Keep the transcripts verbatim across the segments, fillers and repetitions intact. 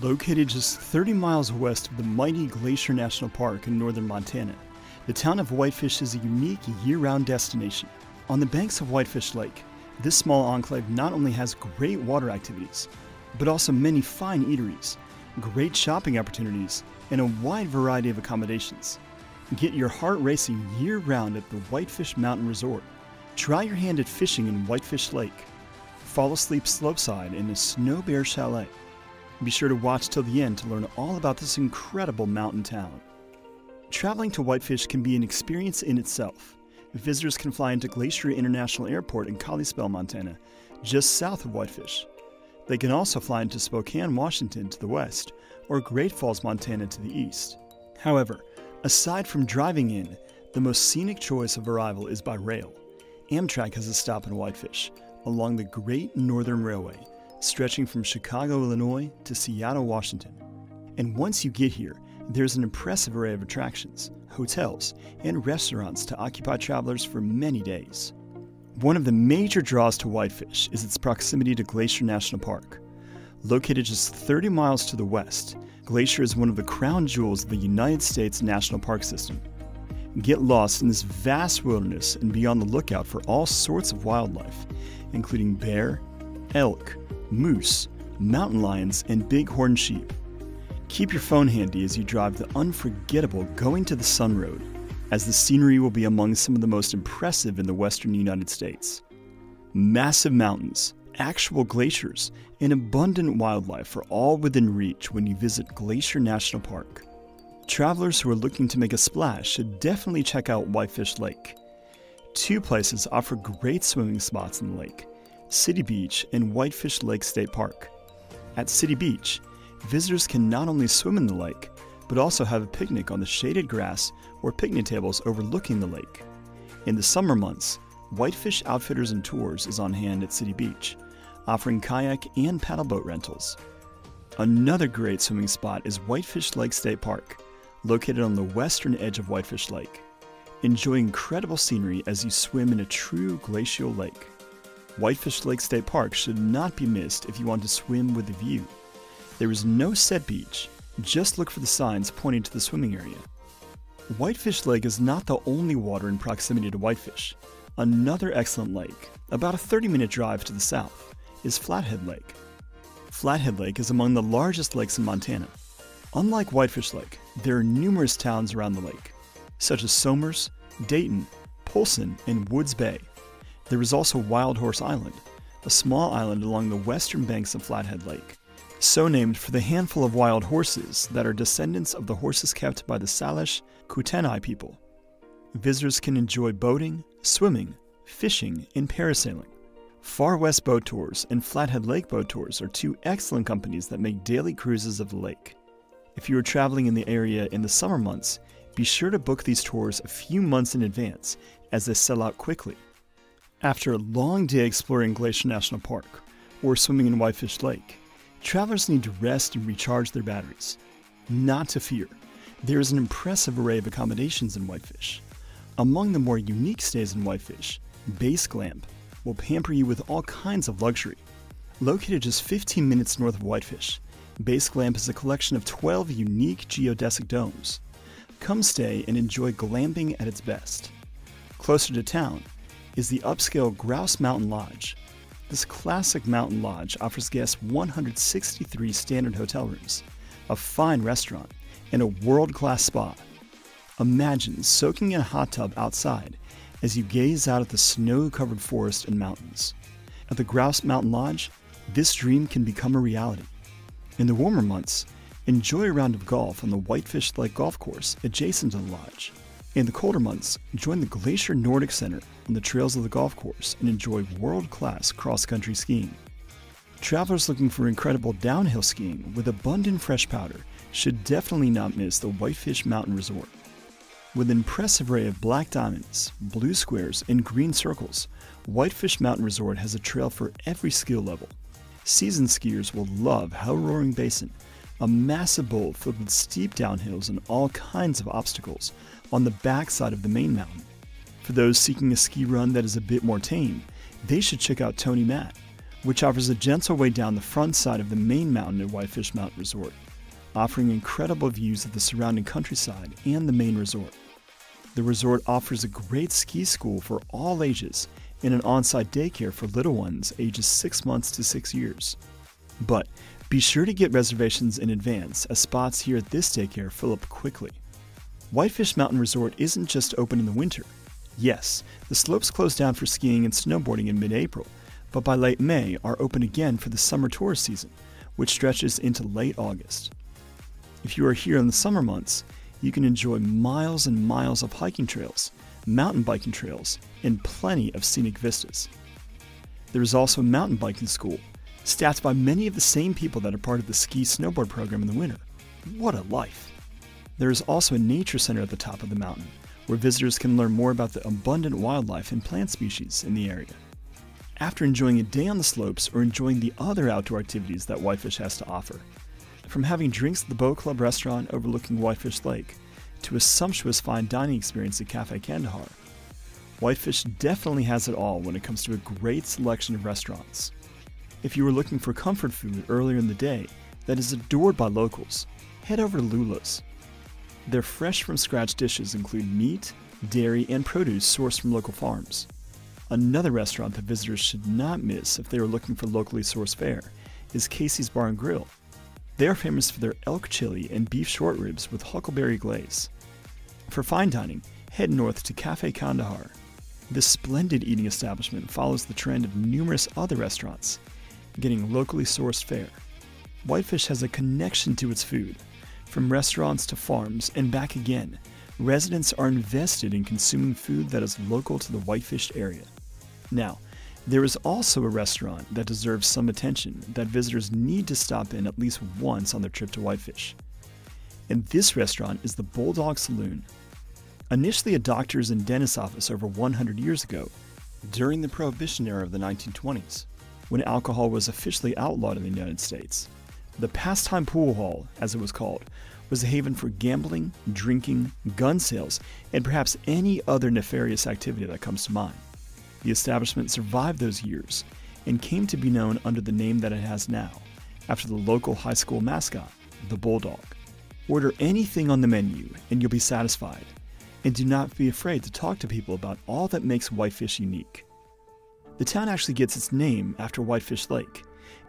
Located just thirty miles west of the mighty Glacier National Park in northern Montana, the town of Whitefish is a unique year-round destination. On the banks of Whitefish Lake, this small enclave not only has great water activities, but also many fine eateries, great shopping opportunities, and a wide variety of accommodations. Get your heart racing year-round at the Whitefish Mountain Resort. Try your hand at fishing in Whitefish Lake. Fall asleep slopeside in a snow bear chalet. Be sure to watch till the end to learn all about this incredible mountain town. Traveling to Whitefish can be an experience in itself. Visitors can fly into Glacier International Airport in Kalispell, Montana, just south of Whitefish. They can also fly into Spokane, Washington to the west, or Great Falls, Montana to the east. However, aside from driving in, the most scenic choice of arrival is by rail. Amtrak has a stop in Whitefish along the Great Northern Railway, stretching from Chicago, Illinois to Seattle, Washington. And once you get here, there's an impressive array of attractions, hotels, and restaurants to occupy travelers for many days. One of the major draws to Whitefish is its proximity to Glacier National Park. Located just thirty miles to the west, Glacier is one of the crown jewels of the United States National Park System. Get lost in this vast wilderness and be on the lookout for all sorts of wildlife, including bear, elk, moose, mountain lions, and bighorn sheep. Keep your phone handy as you drive the unforgettable Going to the Sun Road, as the scenery will be among some of the most impressive in the western United States. Massive mountains, actual glaciers, and abundant wildlife are all within reach when you visit Glacier National Park. Travelers who are looking to make a splash should definitely check out Whitefish Lake. Two places offer great swimming spots in the lake: City Beach and Whitefish Lake State Park. At City Beach, visitors can not only swim in the lake, but also have a picnic on the shaded grass or picnic tables overlooking the lake. In the summer months, Whitefish Outfitters and Tours is on hand at City Beach, offering kayak and paddleboat rentals. Another great swimming spot is Whitefish Lake State Park, located on the western edge of Whitefish Lake. Enjoy incredible scenery as you swim in a true glacial lake. Whitefish Lake State Park should not be missed if you want to swim with a view. There is no set beach, just look for the signs pointing to the swimming area. Whitefish Lake is not the only water in proximity to Whitefish. Another excellent lake, about a thirty minute drive to the south, is Flathead Lake. Flathead Lake is among the largest lakes in Montana. Unlike Whitefish Lake, there are numerous towns around the lake, such as Somers, Dayton, Polson, and Woods Bay. There is also Wild Horse Island, a small island along the western banks of Flathead Lake, so named for the handful of wild horses that are descendants of the horses kept by the Salish Ktunaxa people. Visitors can enjoy boating, swimming, fishing, and parasailing. Far West Boat Tours and Flathead Lake Boat Tours are two excellent companies that make daily cruises of the lake. If you are traveling in the area in the summer months, be sure to book these tours a few months in advance, as they sell out quickly. After a long day exploring Glacier National Park or swimming in Whitefish Lake, travelers need to rest and recharge their batteries. Not to fear, there is an impressive array of accommodations in Whitefish. Among the more unique stays in Whitefish, Base Glamp will pamper you with all kinds of luxury. Located just fifteen minutes north of Whitefish, Base Glamp is a collection of twelve unique geodesic domes. Come stay and enjoy glamping at its best. Closer to town is the upscale Grouse Mountain Lodge. This classic mountain lodge offers guests one hundred sixty-three standard hotel rooms, a fine restaurant, and a world-class spa. Imagine soaking in a hot tub outside as you gaze out at the snow-covered forest and mountains. At the Grouse Mountain Lodge, this dream can become a reality. In the warmer months, enjoy a round of golf on the Whitefish Lake Golf Course adjacent to the lodge. In the colder months, join the Glacier Nordic Center on the trails of the golf course and enjoy world-class cross-country skiing. Travelers looking for incredible downhill skiing with abundant fresh powder should definitely not miss the Whitefish Mountain Resort. With an impressive array of black diamonds, blue squares, and green circles, Whitefish Mountain Resort has a trail for every skill level. Seasoned skiers will love Hell Roaring Basin, a massive bowl filled with steep downhills and all kinds of obstacles on the backside of the main mountain. For those seeking a ski run that is a bit more tame, they should check out Tony Matt, which offers a gentle way down the front side of the main mountain at Whitefish Mountain Resort, offering incredible views of the surrounding countryside and the main resort. The resort offers a great ski school for all ages and an on-site daycare for little ones ages six months to six years. But be sure to get reservations in advance, as spots here at this daycare fill up quickly. Whitefish Mountain Resort isn't just open in the winter. Yes, the slopes close down for skiing and snowboarding in mid-April, but by late May are open again for the summer tourist season, which stretches into late August. If you are here in the summer months, you can enjoy miles and miles of hiking trails, mountain biking trails, and plenty of scenic vistas. There is also a mountain biking school, staffed by many of the same people that are part of the ski snowboard program in the winter. What a life! There is also a nature center at the top of the mountain, where visitors can learn more about the abundant wildlife and plant species in the area. After enjoying a day on the slopes or enjoying the other outdoor activities that Whitefish has to offer, from having drinks at the Bow Club restaurant overlooking Whitefish Lake, to a sumptuous fine dining experience at Cafe Kandahar, Whitefish definitely has it all when it comes to a great selection of restaurants. If you were looking for comfort food earlier in the day that is adored by locals, head over to Lula's. Their fresh-from-scratch dishes include meat, dairy, and produce sourced from local farms. Another restaurant that visitors should not miss if they are looking for locally sourced fare is Casey's Bar and Grill. They are famous for their elk chili and beef short ribs with huckleberry glaze. For fine dining, head north to Cafe Kandahar. This splendid eating establishment follows the trend of numerous other restaurants, getting locally sourced fare. Whitefish has a connection to its food. From restaurants to farms and back again, residents are invested in consuming food that is local to the Whitefish area. Now, there is also a restaurant that deserves some attention that visitors need to stop in at least once on their trip to Whitefish. And this restaurant is the Bulldog Saloon. Initially a doctor's and dentist's office over one hundred years ago, during the Prohibition era of the nineteen twenties, when alcohol was officially outlawed in the United States, the Pastime Pool Hall, as it was called, was a haven for gambling, drinking, gun sales, and perhaps any other nefarious activity that comes to mind. The establishment survived those years and came to be known under the name that it has now, after the local high school mascot, the Bulldog. Order anything on the menu and you'll be satisfied, and do not be afraid to talk to people about all that makes Whitefish unique. The town actually gets its name after Whitefish Lake.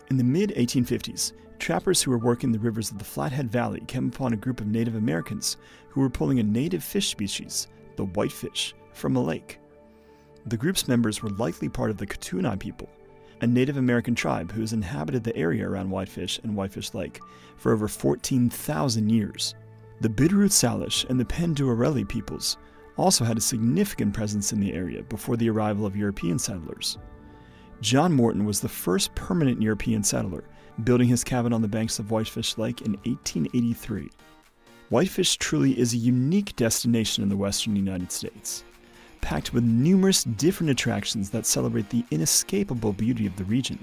In the mid eighteen fifties, trappers who were working the rivers of the Flathead Valley came upon a group of Native Americans who were pulling a native fish species, the whitefish, from a lake. The group's members were likely part of the Ktunaxa people, a Native American tribe who has inhabited the area around Whitefish and Whitefish Lake for over fourteen thousand years. The Bitterroot Salish and the Pend Oreille peoples also had a significant presence in the area before the arrival of European settlers. John Morton was the first permanent European settler, building his cabin on the banks of Whitefish Lake in eighteen eighty-three. Whitefish truly is a unique destination in the western United States, packed with numerous different attractions that celebrate the inescapable beauty of the region.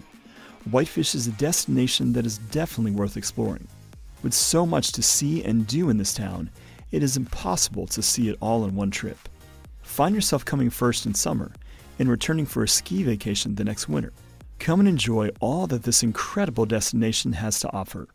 Whitefish is a destination that is definitely worth exploring. With so much to see and do in this town, it is impossible to see it all in one trip. Find yourself coming first in summer and returning for a ski vacation the next winter. Come and enjoy all that this incredible destination has to offer.